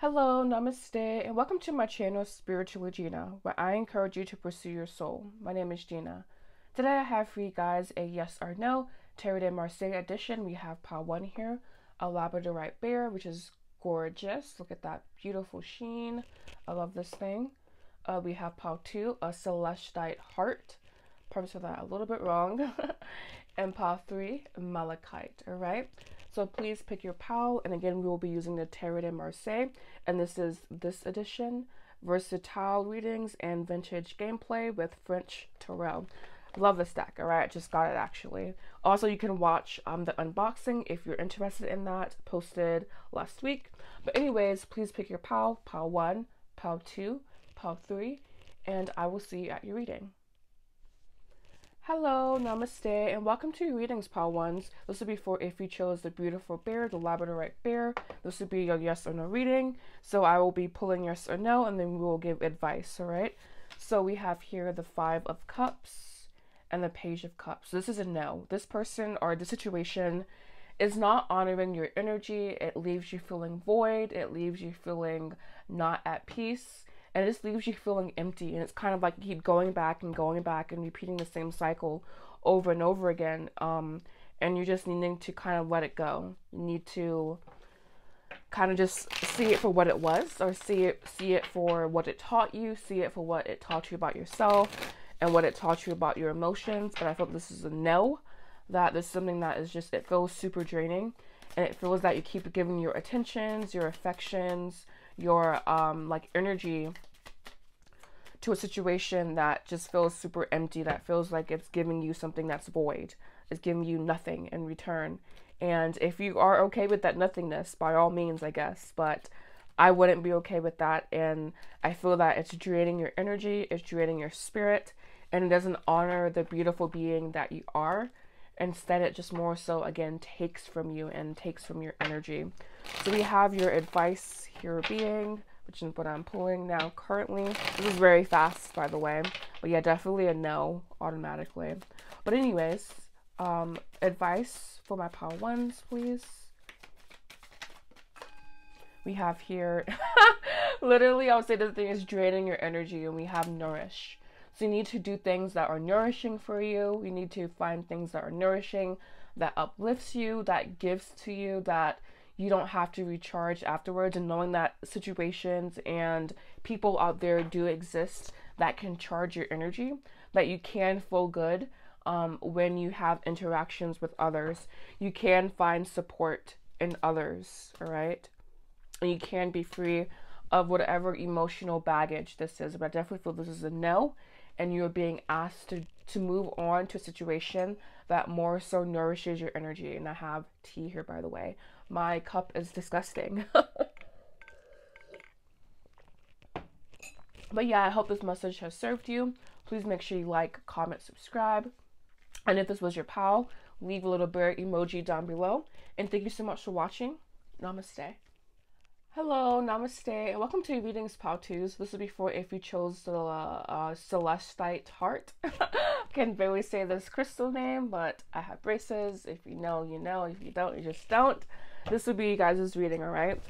Hello, namaste, and welcome to my channel, Spiritually Gina, where I encourage you to pursue your soul. My name is Gina. Today I have for you guys a yes or no Tarot de Marseille edition. We have pile one here, a Labradorite bear, which is gorgeous. Look at that beautiful sheen. I love this thing. We have pile two, a Celestite heart. Probably said that a little bit wrong. And pile three, Malachite. All right. So please pick your pile, and again, we will be using the Tarot de Marseille, and this is this edition, versatile readings and vintage gameplay with French tarot. Love this deck, all right? Just got it, actually. Also, you can watch the unboxing if you're interested in that, posted last week. But anyways, please pick your pile, pile one, pile two, pile three, and I will see you at your reading. Hello, namaste, and welcome to your readings, pile ones. This would be for if you chose the beautiful bear, the Labradorite bear. This would be your yes or no reading. So I will be pulling yes or no, and then we will give advice, all right? So we have here the Five of Cups and the Page of Cups. So this is a no. This person or the situation is not honoring your energy. It leaves you feeling void. It leaves you feeling not at peace. And it just leaves you feeling empty, and it's kind of like you keep going back and repeating the same cycle over and over again, and you're just needing to kind of let it go. You need to kind of just see it for what it was, or see it for what it taught you, see it for what it taught you about yourself and what it taught you about your emotions. But I felt this is a no, that there's something that is just, it feels super draining, and it feels that you keep giving your attentions, your affections, your like energy to a situation that just feels super empty, that feels like it's giving you something that's void, it's giving you nothing in return. And if you are okay with that nothingness, by all means, I guess, but I wouldn't be okay with that. And I feel that it's draining your energy, it's draining your spirit, and it doesn't honor the beautiful being that you are. Instead, it just more so, again, takes from you and takes from your energy. So we have your advice here being, which is what I'm pulling now currently. This is very fast, by the way. But yeah, definitely a no automatically. But anyways, advice for my pile ones, please. We have here, literally, I would say this thing is draining your energy, and we have nourish. So you need to do things that are nourishing for you. You need to find things that are nourishing, that uplifts you, that gives to you, that you don't have to recharge afterwards. And knowing that situations and people out there do exist that can charge your energy, that you can feel good when you have interactions with others. You can find support in others, all right? And you can be free of whatever emotional baggage this is. But I definitely feel this is a no. And you're being asked to move on to a situation that more so nourishes your energy. And I have tea here, by the way. My cup is disgusting. But yeah, I hope this message has served you. Please make sure you like, comment, subscribe. And if this was your pile, leave a little bear emoji down below. And thank you so much for watching. Namaste. Hello, namaste, and welcome to your readings, pile twos. This will be for if you chose the Celestite heart. Can barely say this crystal name, but I have braces. If you know, you know. If you don't, you just don't. This will be you guys' reading, all right?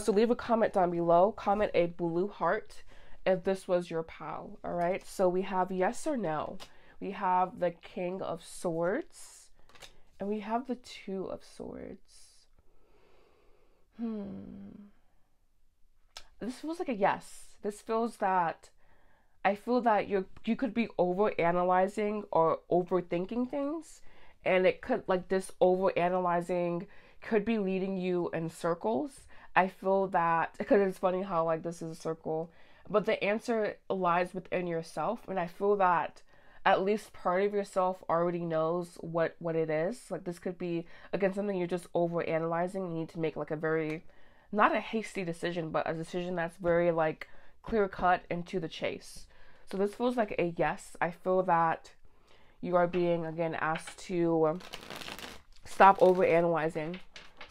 So leave a comment down below. Comment a blue heart if this was your pile, all right? So we have yes or no. We have the King of Swords, and we have the Two of Swords. This feels like a yes. This feels that I feel that you could be over analyzing or overthinking things, and it could, like, this over analyzing could be leading you in circles. I feel that, because it's funny how, like, this is a circle, but the answer lies within yourself. And I feel that at least part of yourself already knows what it is. Like, this could be, again, something you're just over analyzing. You need to make, like, a very, not a hasty decision, but a decision that's very, like, clear-cut and to the chase. So this feels like a yes. I feel that you are being, again, asked to stop overanalyzing,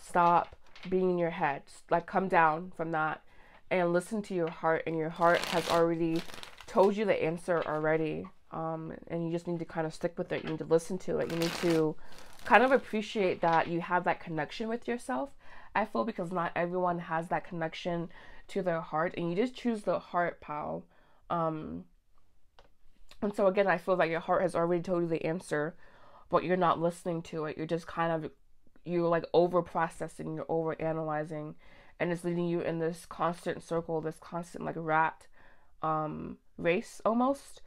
stop being in your head, like, come down from that and listen to your heart, and your heart has already told you the answer already, and you just need to kind of stick with it. You need to listen to it. You need to kind of appreciate that you have that connection with yourself, I feel, because not everyone has that connection to their heart, and you just choose the heart pile. And so again, I feel like your heart has already told you the answer, but you're not listening to it. You're just kind of, you're like over processing, you're over analyzing, and it's leading you in this constant circle, this constant like rat race almost.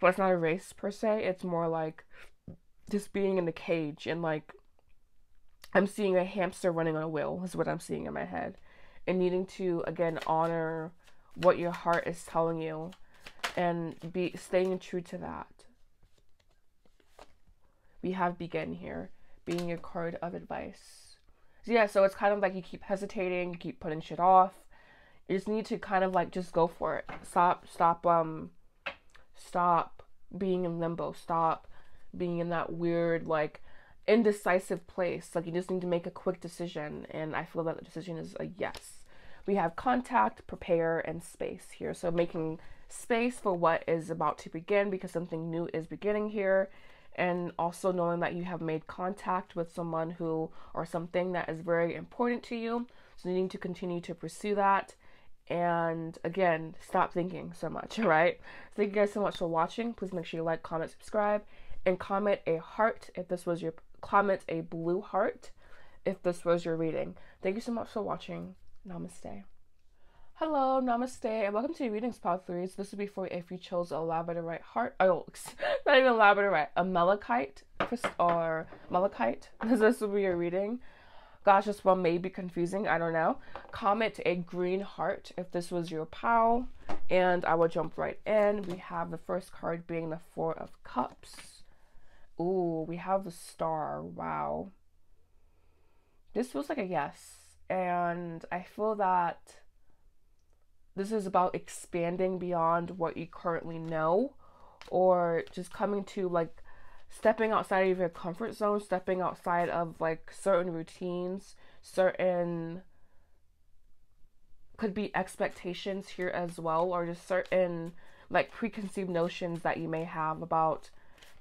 But it's not a race per se. It's more like just being in the cage, and like I'm seeing a hamster running on a wheel is what I'm seeing in my head, and needing to again honor what your heart is telling you and be staying true to that. We have begin here being your card of advice. So yeah, so it's kind of like you keep hesitating, you keep putting shit off. You just need to kind of like just go for it. Stop being in limbo. Stop being in that weird like indecisive place. Like you just need to make a quick decision, and I feel that the decision is a yes. We have contact, prepare, and space here. So making space for what is about to begin, because something new is beginning here. And also knowing that you have made contact with someone who or something that is very important to you. So needing to continue to pursue that. And again, stop thinking so much, right? So thank you guys so much for watching. Please make sure you like, comment, subscribe, and comment a heart if this was your, comment a blue heart if this was your reading. Thank you so much for watching. Namaste. Hello, namaste, and welcome to your readings, pile threes. This would be for if you chose a Labradorite heart. Oh, not even Labradorite, a Malachite or Malachite. This would be your reading. Gosh, this one may be confusing. I don't know. Comment a green heart if this was your pile, and I will jump right in. We have the first card being the Four of Cups. Ooh, we have the Star. Wow. This feels like a yes, and I feel that this is about expanding beyond what you currently know, or just coming to like stepping outside of your comfort zone, stepping outside of like certain routines, certain could be expectations here as well, or just certain like preconceived notions that you may have about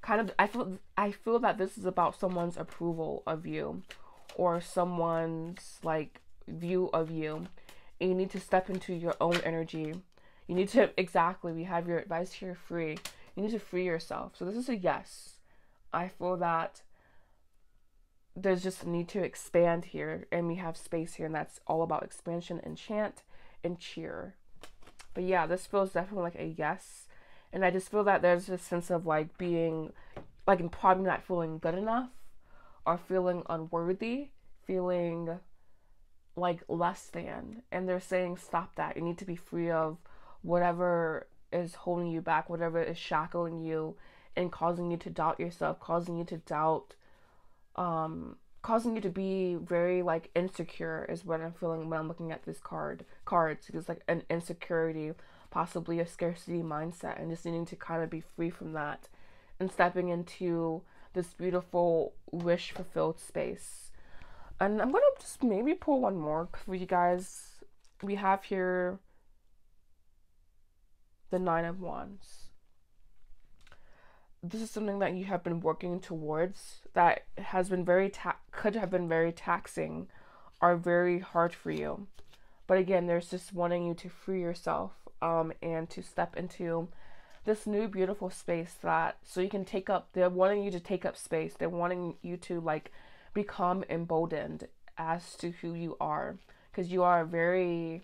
kind of, I feel that this is about someone's approval of you or someone's like view of you. You need to step into your own energy. You need to, exactly, we have your advice here, free. You need to free yourself. So this is a yes. I feel that there's just a need to expand here, and we have space here, and that's all about expansion and chant and cheer. But yeah, this feels definitely like a yes. And I just feel that there's this sense of like being, like in probably not feeling good enough or feeling unworthy, feeling like less than, and they're saying stop that. You need to be free of whatever is holding you back, whatever is shackling you and causing you to doubt yourself, causing you to doubt, causing you to be very like insecure is what I'm feeling when I'm looking at this cards. It's like an insecurity, possibly a scarcity mindset, and just needing to kind of be free from that and stepping into this beautiful wish fulfilled space. And I'm going to just maybe pull one more for you guys. We have here the Nine of Wands. This is something that you have been working towards that has been very, could have been very taxing or very hard for you. But again, there's just wanting you to free yourself and to step into this new beautiful space that, so you can take up, they're wanting you to take up space. They're wanting you to like become emboldened as to who you are, because you are a very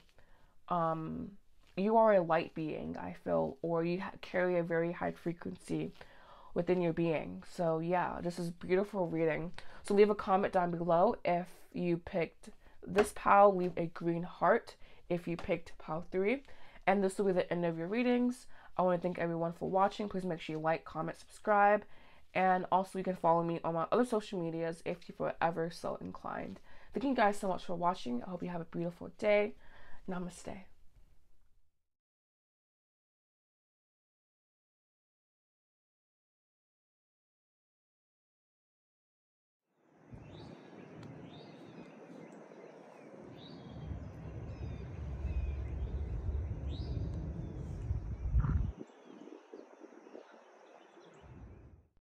you are a light being, I feel, or you carry a very high frequency within your being. So yeah, this is beautiful reading. So leave a comment down below if you picked this pile. Leave a green heart if you picked pile 3, and this will be the end of your readings. I want to thank everyone for watching. Please make sure you like, comment, subscribe. And also you can follow me on my other social medias if you were ever so inclined. Thank you guys so much for watching. I hope you have a beautiful day. Namaste.